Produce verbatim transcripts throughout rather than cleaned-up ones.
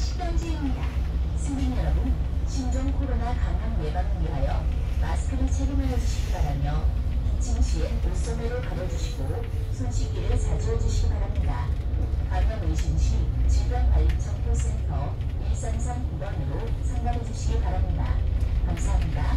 식단지입니다. 승객 여러분, 신종 코로나 감염 예방을 위하여 마스크를 착용하여 주시기 바라며 기침 시엔 옷소매로 가려주시고 손씻기를 자주 해주시기 바랍니다. 감염 의심 시 질병관리청 콜센터 일삼삼 구번으로 상담해 주시기 바랍니다. 감사합니다.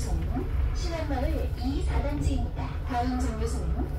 정류소는 신안마을 이 사단지입니다. 다음 정류소는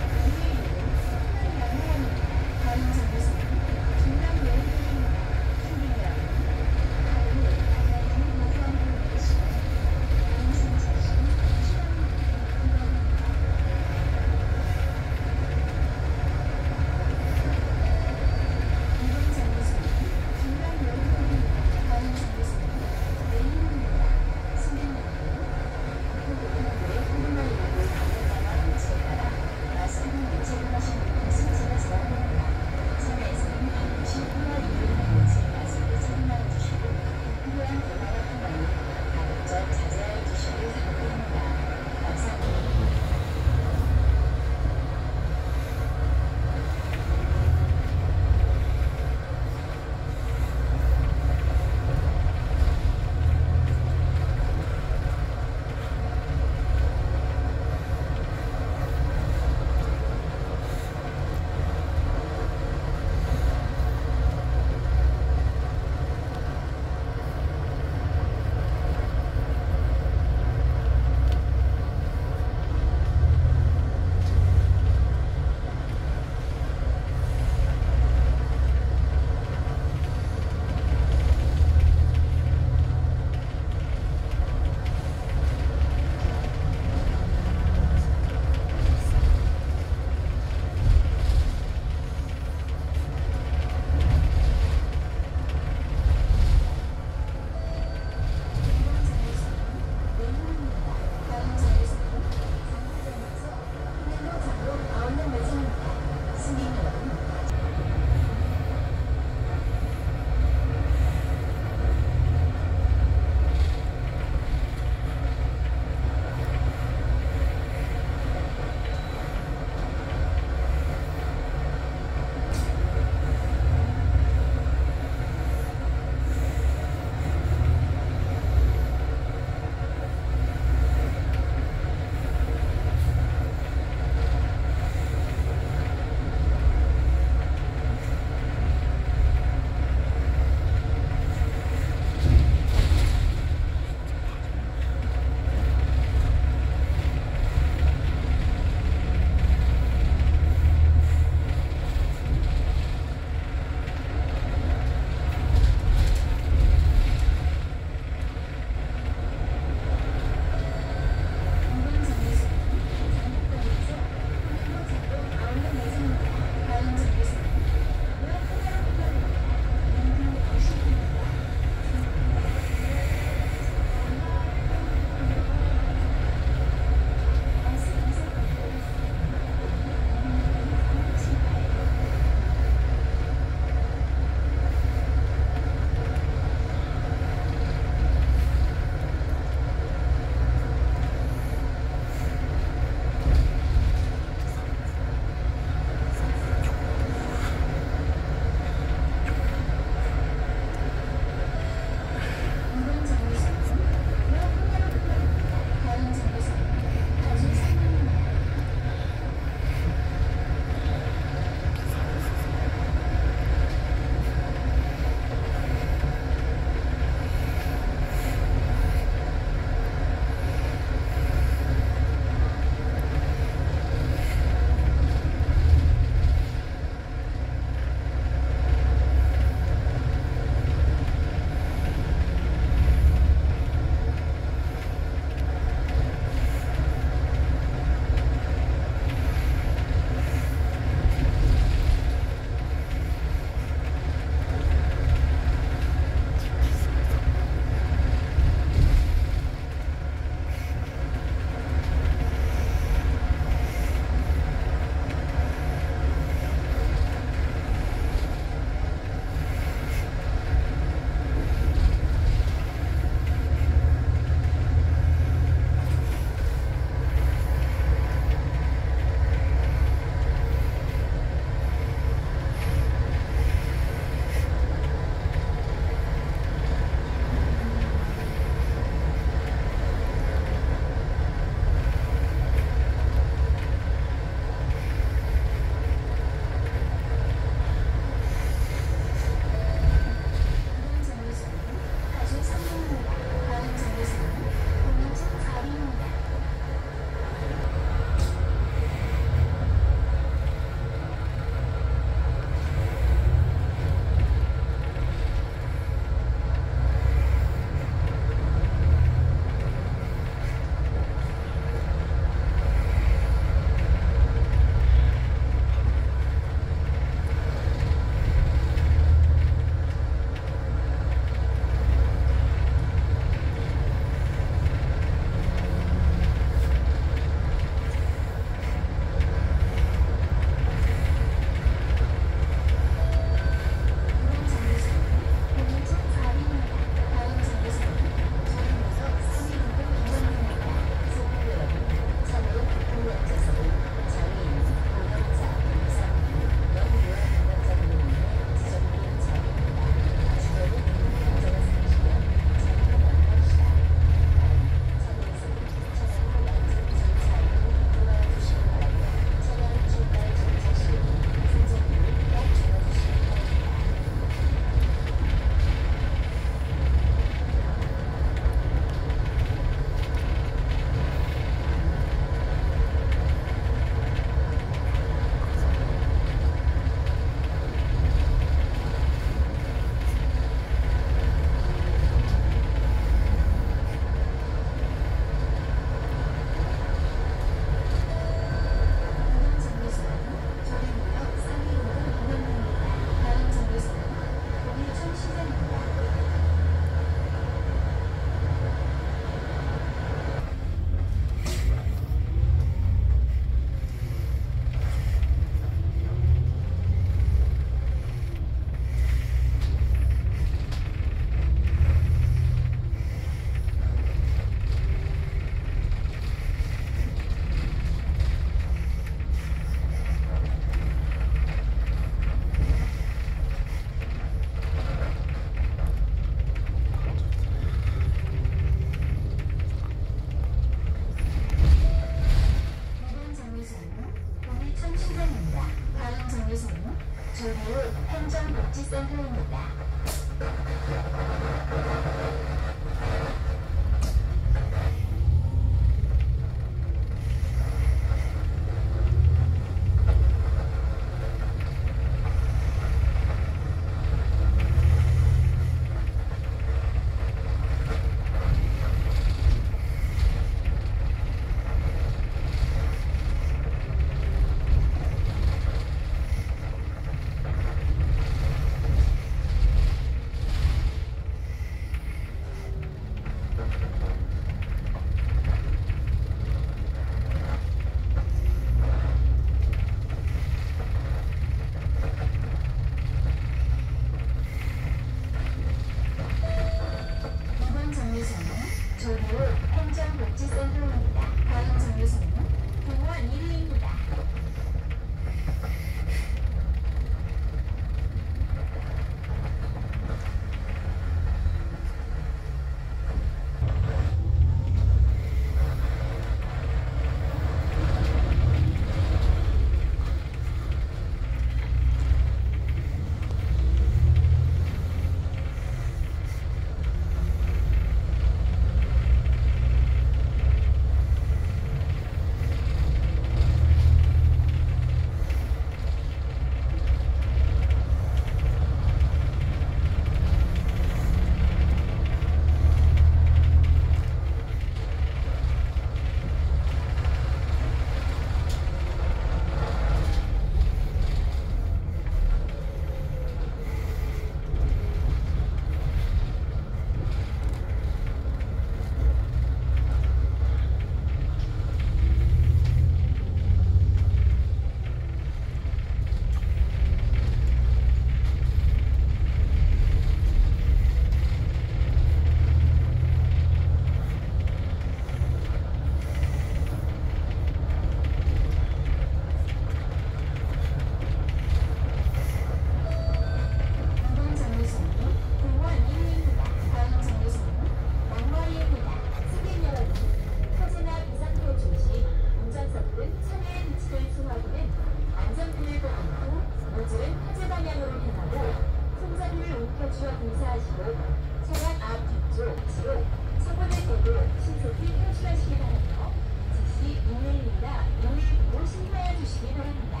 지루합니다.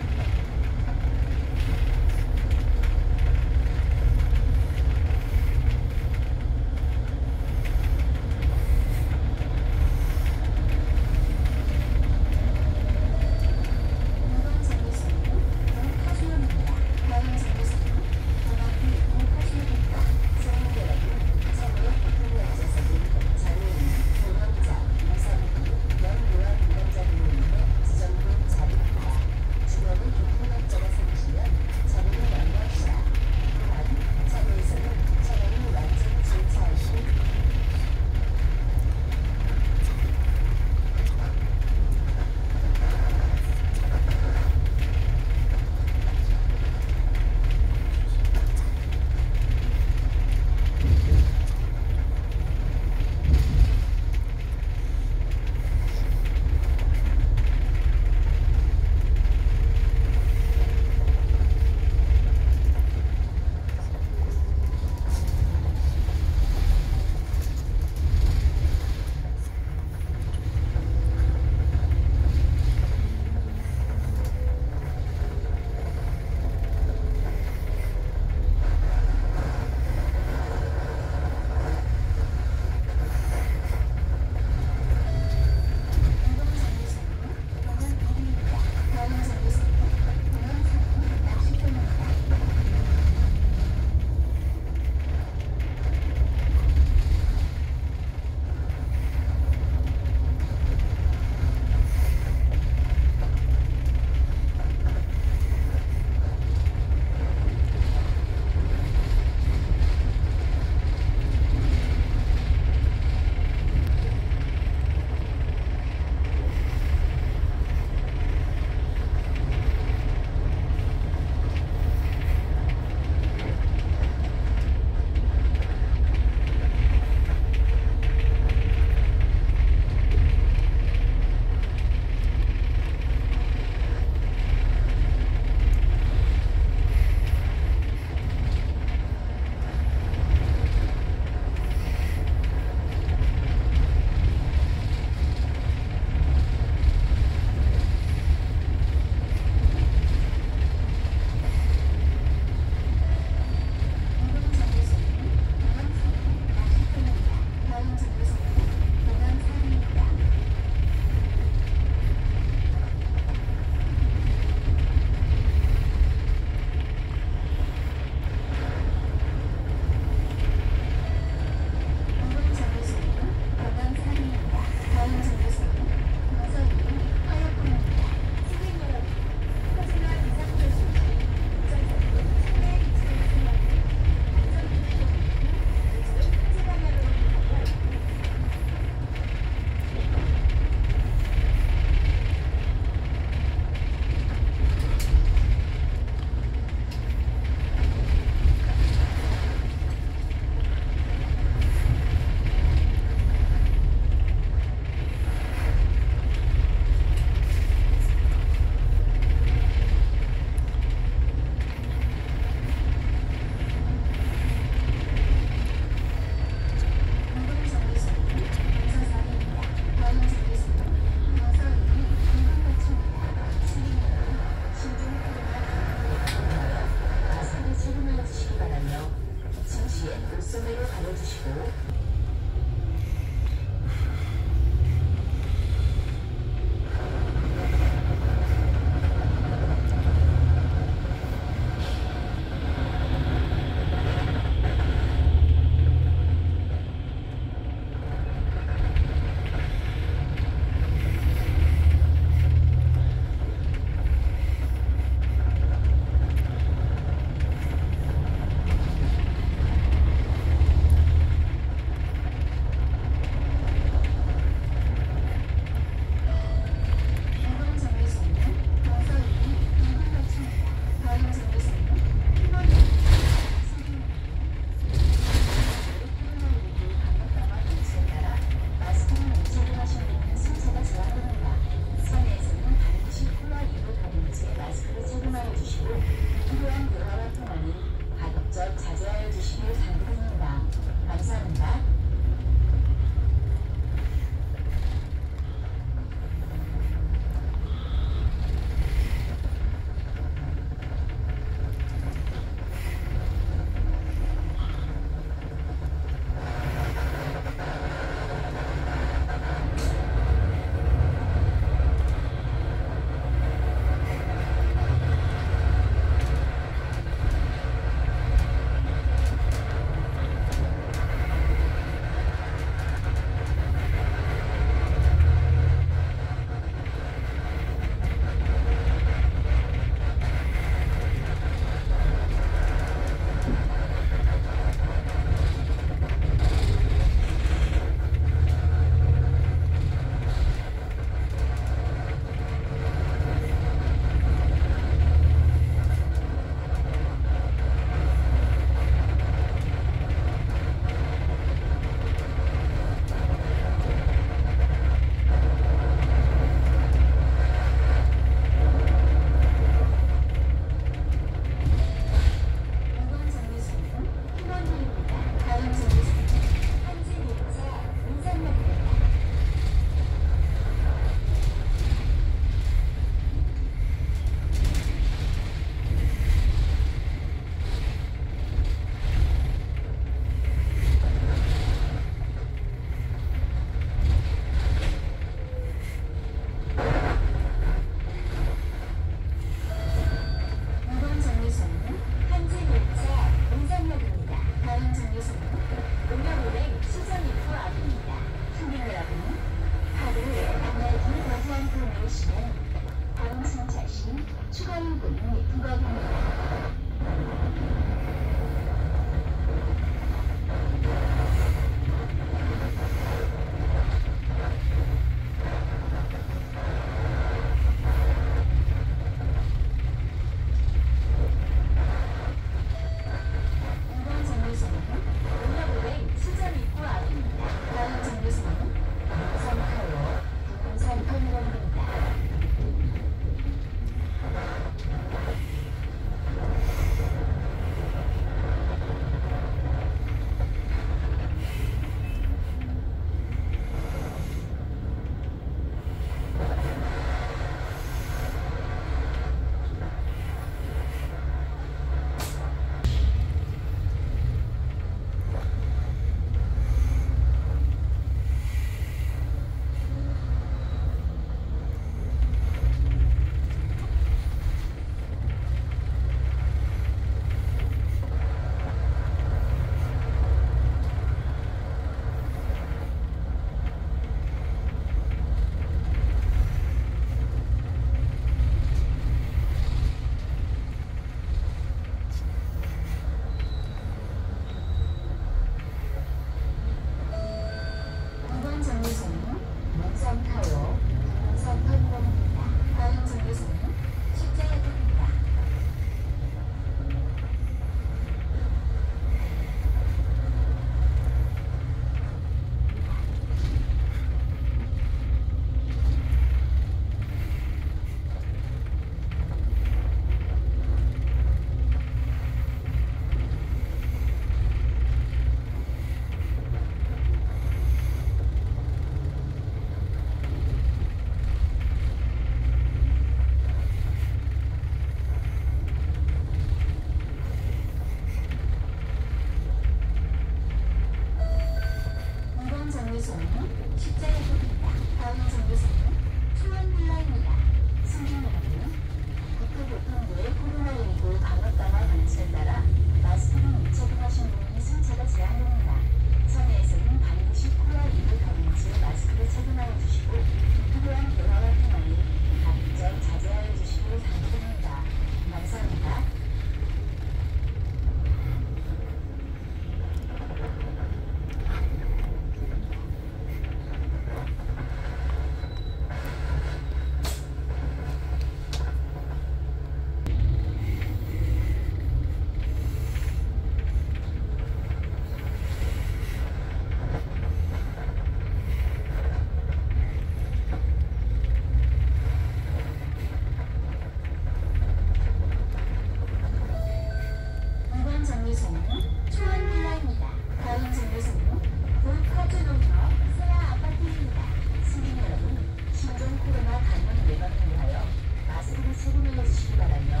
주시기 바라며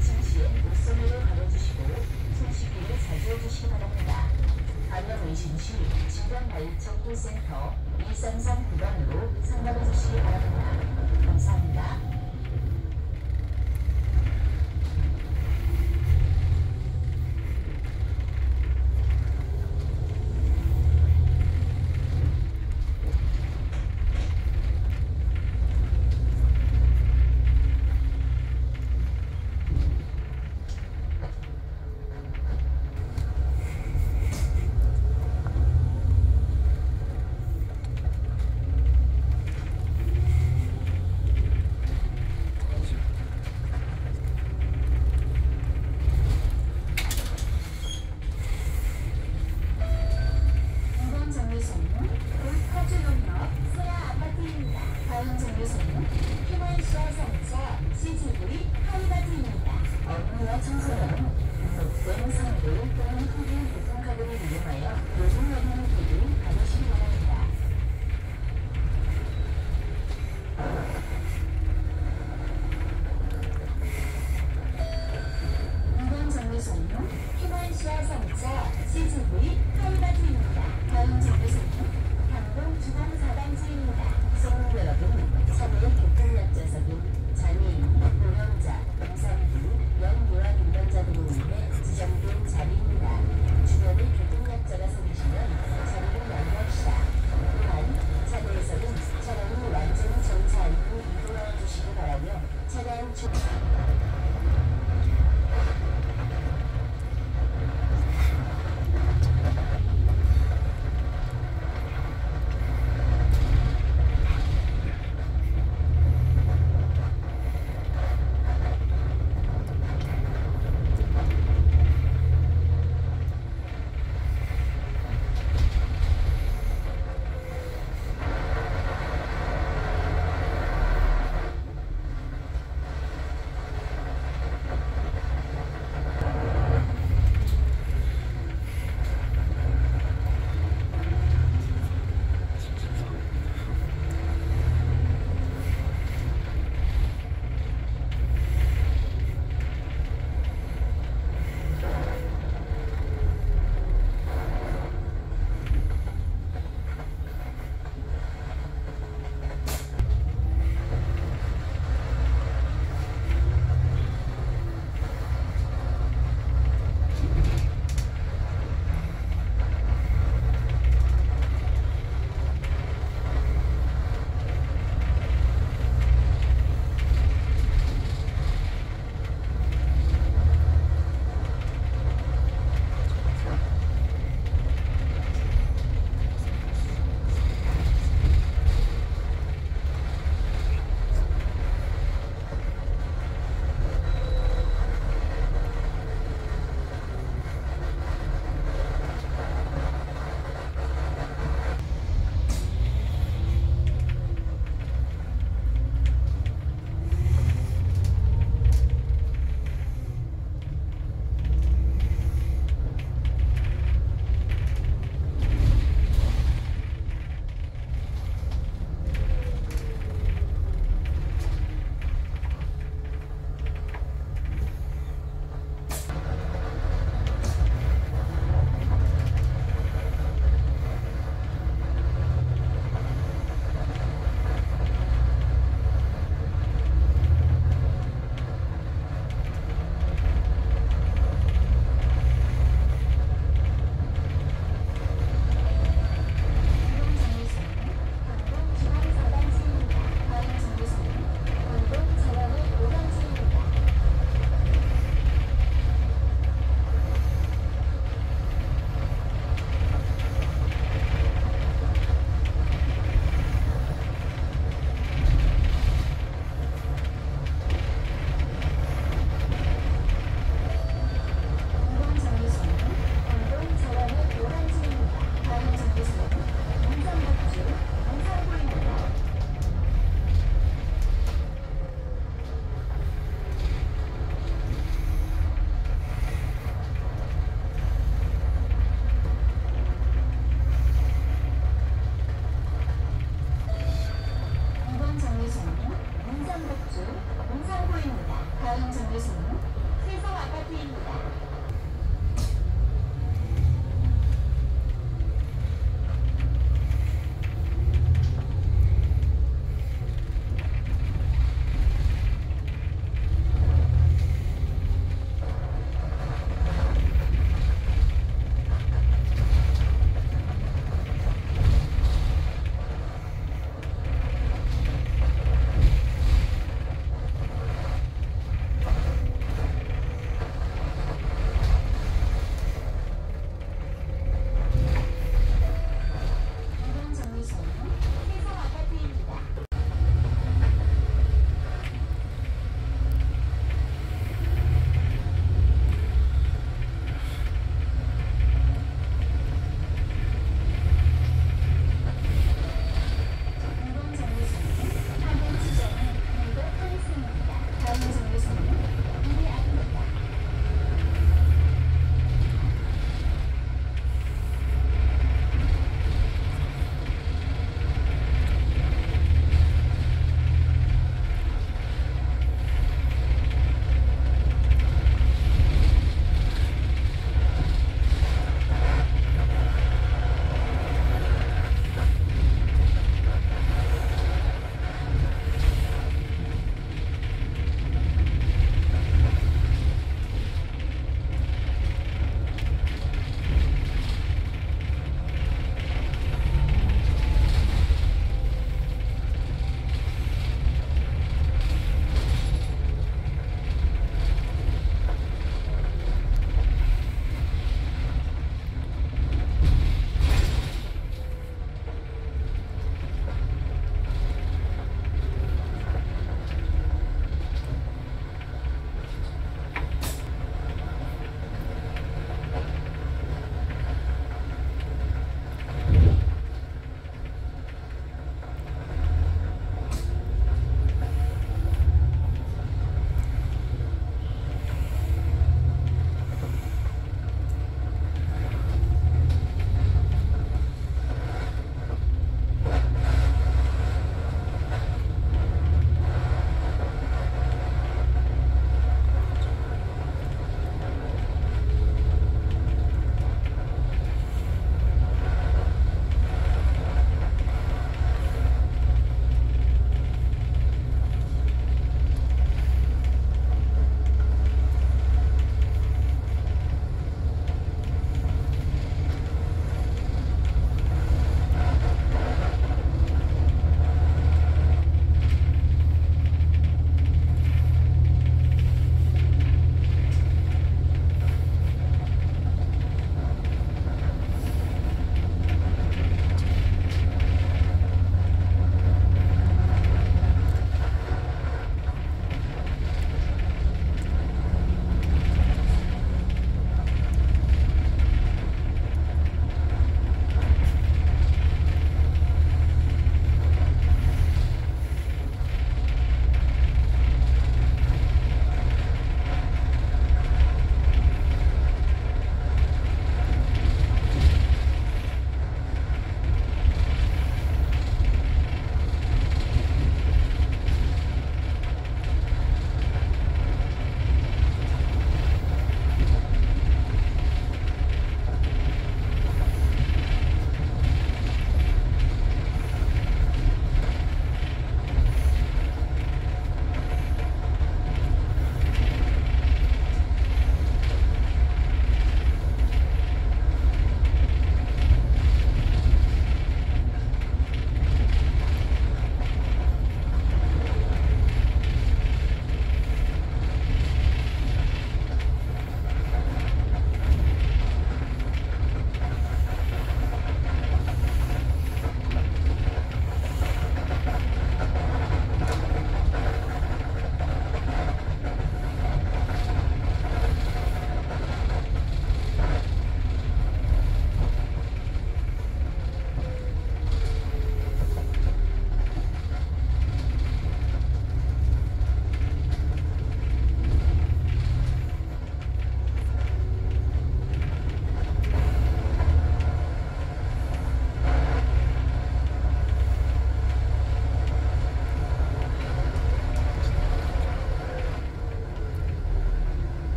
증시에 목소리를 걸어주시고 손씻기를 자주 해주시기 바랍니다. 안녕의심 시 질병관리청콜센터 일삼삼 구번으로 상담해주시기 바랍니다. 감사합니다. 잘 형성됐습니다.